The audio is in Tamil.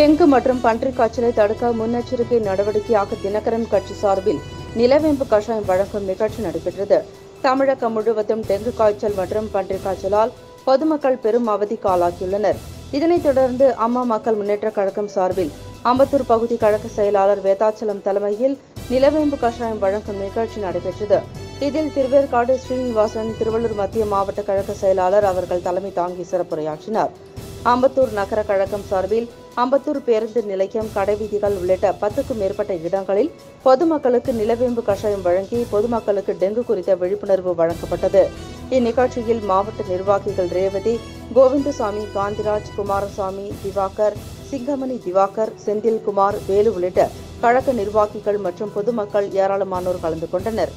தெங்கு மற்றும் பன்றிக் காய்ச்சலை தடுக்க முன்னெச்சரிக்கை நடவடிக்கையாக தினகரன் கட்சி சார்பில் நிலவேம்பு கஷாயம் வழங்கும் நிகழ்ச்சி நடைபெற்றது. தமிழகம் முழுவதும் டெங்கு காய்ச்சல் மற்றும் பன்றிக் காய்ச்சலால் பொதுமக்கள் பெரும் அவதிக்கு ஆளாகியுள்ளனர். இதனைத் தொடர்ந்து அம்மா மக்கள் முன்னேற்றக் கழகம் சார்பில் அம்பத்தூர் பகுதி கழக செயலாளர் வேதாச்சலம் தலைமையில் நிலவேம்பு கஷாயம் வழங்கும் நிகழ்ச்சி நடைபெற்றது. இதில் திருவேற்காடு ஸ்ரீனிவாசன், திருவள்ளூர் மத்திய மாவட்ட கழக செயலாளர் அவர்கள் தலைமை தாங்கி சிறப்புரையாற்றினார். அம்பத்தூர் நகர கழகம் சார்பில் அம்பத்தூர் பேருந்து நிலையம், கடைவீதிகள் உள்ளிட்ட 10க்கும் மேற்பட்ட இடங்களில் பொதுமக்களுக்கு நிலவேம்பு கஷாயம் வழங்கி பொதுமக்களுக்கு டெங்கு குறித்த விழிப்புணர்வு வழங்கப்பட்டது. இந்நிகழ்ச்சியில் மாவட்ட நிர்வாகிகள் ரேவதி, கோவிந்தசாமி, காந்திராஜ், குமாரசாமி, திவாகர், சிங்கமணி திவாகர், செந்தில்குமார், வேலு உள்ளிட்ட கழக நிர்வாகிகள் மற்றும் பொதுமக்கள் ஏராளமானோர் கலந்து கொண்டனர்.